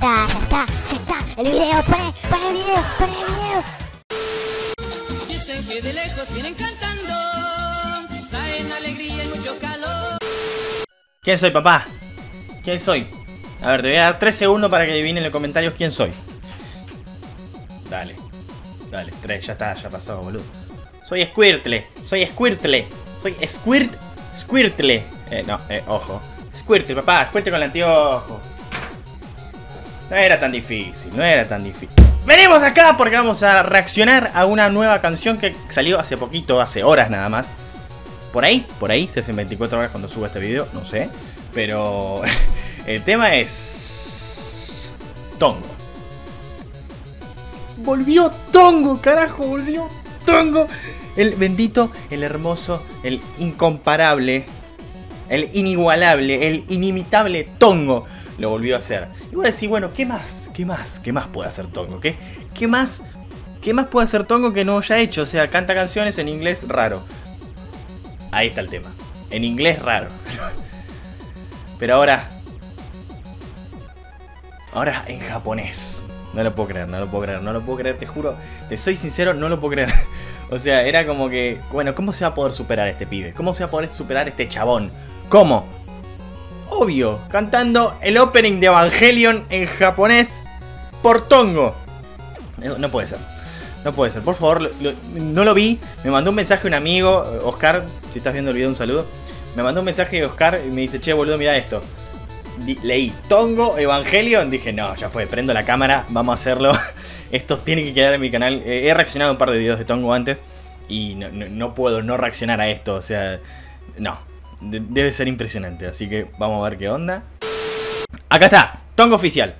Ya está. Pon el video. Dicen que de lejos vienen cantando, traen alegría y mucho calor. ¿Quién soy, papá? ¿Quién soy? A ver, te voy a dar 3 segundos para que adivinen en los comentarios quién soy. Dale, 3, ya está, ya pasó, boludo. Soy Squirtle. Ojo. Squirtle, papá, Squirtle con el anteojo. No era tan difícil. Venimos acá porque vamos a reaccionar a una nueva canción que salió hace poquito, hace horas nada más. Por ahí, se hacen 24 horas cuando suba este video, no sé. Pero el tema es... Tongo. Volvió Tongo, carajo, volvió Tongo. El bendito, el hermoso, el incomparable, el inigualable, el inimitable Tongo lo volvió a hacer. Y voy a decir, bueno, ¿qué más puede hacer Tongo? ¿Qué más puede hacer Tongo que no haya hecho? O sea, canta canciones en inglés raro. Ahí está el tema. En inglés raro. Pero ahora en japonés. No lo puedo creer, te juro. Te soy sincero, no lo puedo creer. O sea, era como que... Bueno, ¿cómo se va a poder superar este pibe? ¿Cómo se va a poder superar este chabón? ¿Cómo? Obvio, cantando el opening de Evangelion en japonés por Tongo. No puede ser, por favor, no lo vi. Me mandó un mensaje un amigo, Oscar, si estás viendo el video, un saludo. Me mandó un mensaje de Oscar y me dice, che, boludo, mirá esto. Leí Tongo Evangelion, dije, no, ya fue, prendo la cámara, vamos a hacerlo. Esto tiene que quedar en mi canal. He reaccionado a un par de videos de Tongo antes y no puedo no reaccionar a esto, o sea, no. Debe ser impresionante, así que vamos a ver qué onda. Acá está, Tongo oficial.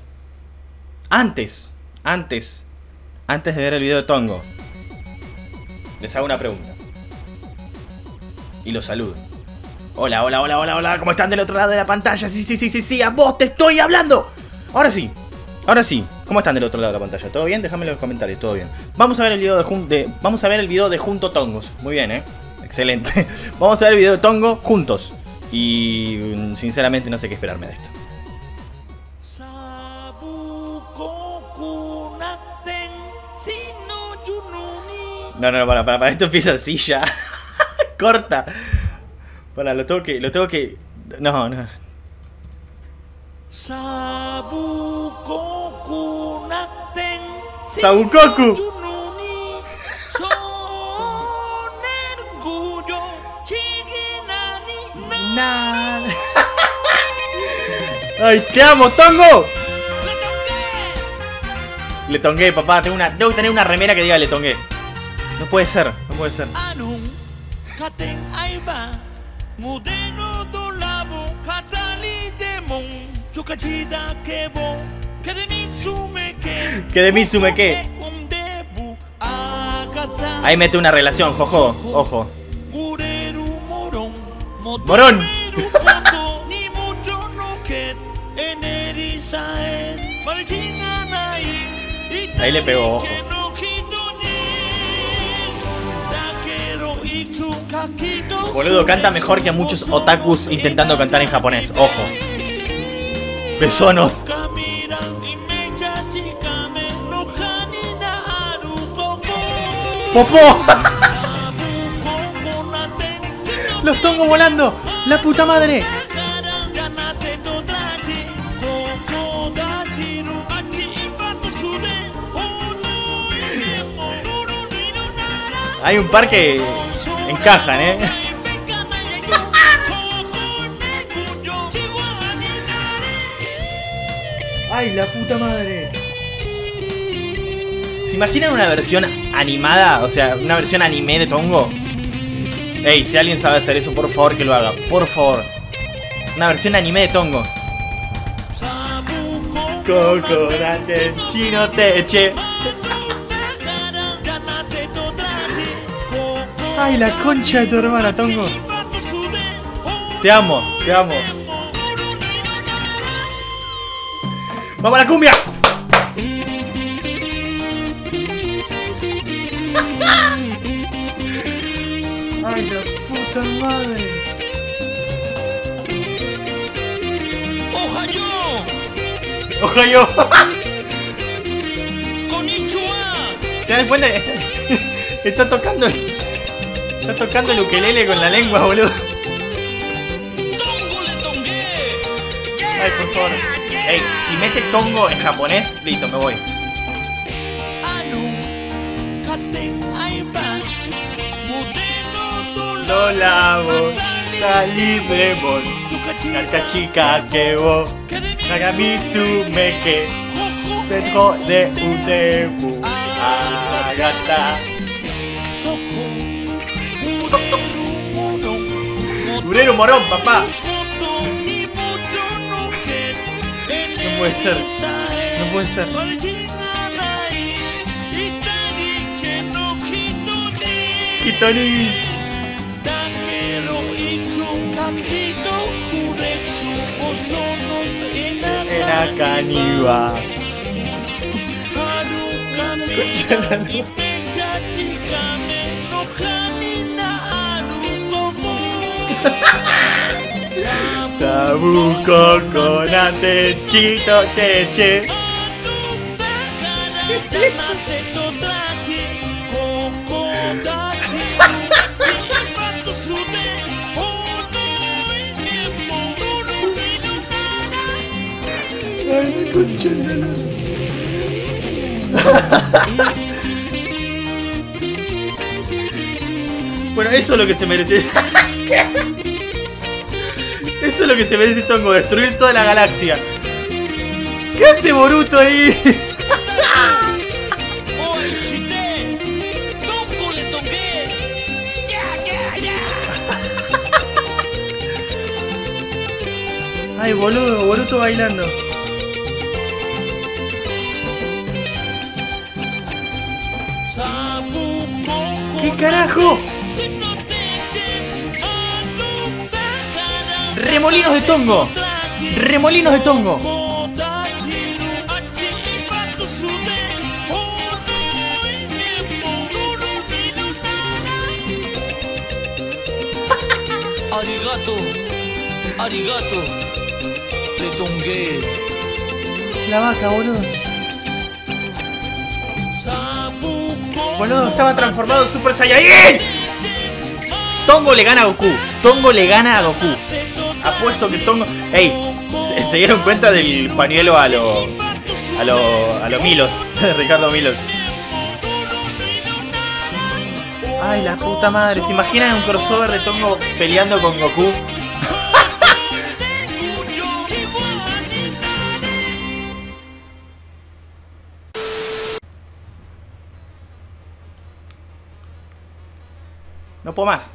Antes de ver el video de Tongo, les hago una pregunta. Y los saludo. Hola, ¿cómo están del otro lado de la pantalla? Sí, a vos te estoy hablando. Ahora sí. ¿Cómo están del otro lado de la pantalla? ¿Todo bien? Déjamelo en los comentarios, todo bien. Vamos a ver el video de Junto Tongos. Muy bien, excelente. Vamos a ver el video de Tongo juntos. Y sinceramente no sé qué esperarme de esto. No, para, esto empieza así ya. Corta. Para, lo tengo que... No. Sabukoku. Ay, te amo, Tongo. Le tongué, papá. Debo tener una remera que diga le tongué. No puede ser. Que de mí sume que. Ahí mete una relación, jojo. Ojo. Morón. Ahí le pegó, ojo. Boludo, canta mejor que muchos otakus intentando cantar en japonés, ojo. Pesonos. ¡Popó! ¡Los Tongo volando! ¡La puta madre! Hay un par que encajan, ¡Ay, la puta madre! ¿Se imaginan una versión animada? O sea, una versión anime de Tongo. Ey, si alguien sabe hacer eso, por favor que lo haga. Por favor. Una versión anime de Tongo. Cocorate, chino teche. Ay, la concha de tu hermana, Tongo. Te amo. ¡Vamos a la cumbia! ¡Ay, la puta madre! ¡Ojalá! ¡Ojo! ¿Te das cuenta? Está tocando el ukelele con la lengua, boludo. Ay, por favor. Ey, si mete tongo en japonés, listo, me voy. Lo lavo, salí de bol. Carcachica que vos. Nagamisu me que. Dentro de un debu. Agata. Urero morón, papá. No puede ser. No puede ser. Kitoni. Era caniba. Tabuco con atechito teche. Ay, bueno, eso es lo que se merece. Eso es lo que se merece Tongo, destruir toda la galaxia. ¿Qué hace Boruto ahí? Ay, boludo, Boruto bailando. ¡Qué carajo! ¡Remolinos de Tongo! ¡Remolinos de Tongo! Arigato, arigato, le tongué. La vaca, boludo. Boludo, estaba transformado en Super Saiyajin. Tongo le gana a Goku. Tongo le gana a Goku. Apuesto que Tongo... Ey, se dieron cuenta del pañuelo a lo Milos. Ricardo Milos. Ay, la puta madre. ¿Se imaginan un crossover de Tongo peleando con Goku? No puedo más.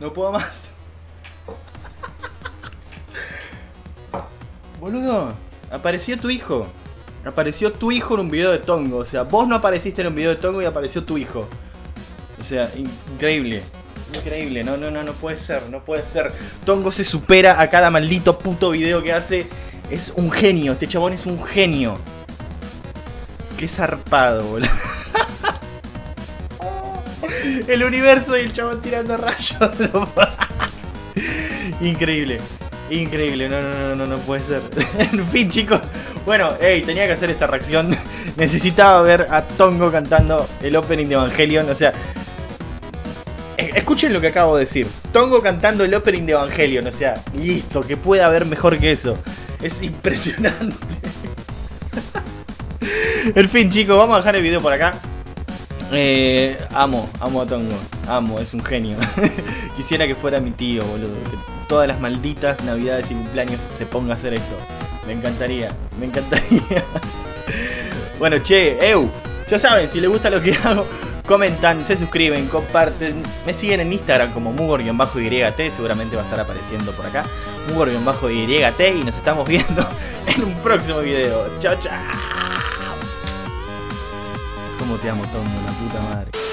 No puedo más. Boludo, apareció tu hijo. Apareció tu hijo en un video de Tongo. O sea, vos no apareciste en un video de Tongo y apareció tu hijo. O sea, increíble. Increíble, no puede ser, no puede ser. Tongo se supera a cada maldito puto video que hace. Es un genio, este chabón es un genio. Qué zarpado, boludo. El universo y el chabón tirando rayos. Increíble. Increíble, no puede ser. En fin, chicos. Bueno, hey, tenía que hacer esta reacción. Necesitaba ver a Tongo cantando el opening de Evangelion. O sea, escuchen lo que acabo de decir. Tongo cantando el opening de Evangelion. O sea, listo, que pueda haber mejor que eso. Es impresionante. En fin, chicos, vamos a dejar el video por acá. Amo a Tongo. Amo, es un genio. Quisiera que fuera mi tío, boludo. Que todas las malditas navidades y cumpleaños se ponga a hacer esto. Me encantaría, me encantaría. Bueno, che, ya saben, si les gusta lo que hago, comentan, se suscriben, comparten. Me siguen en Instagram como Mugor-YT. Seguramente va a estar apareciendo por acá Mugor-YT. Y nos estamos viendo en un próximo video. Chao, chao. Como te amo, Tongo, la puta madre.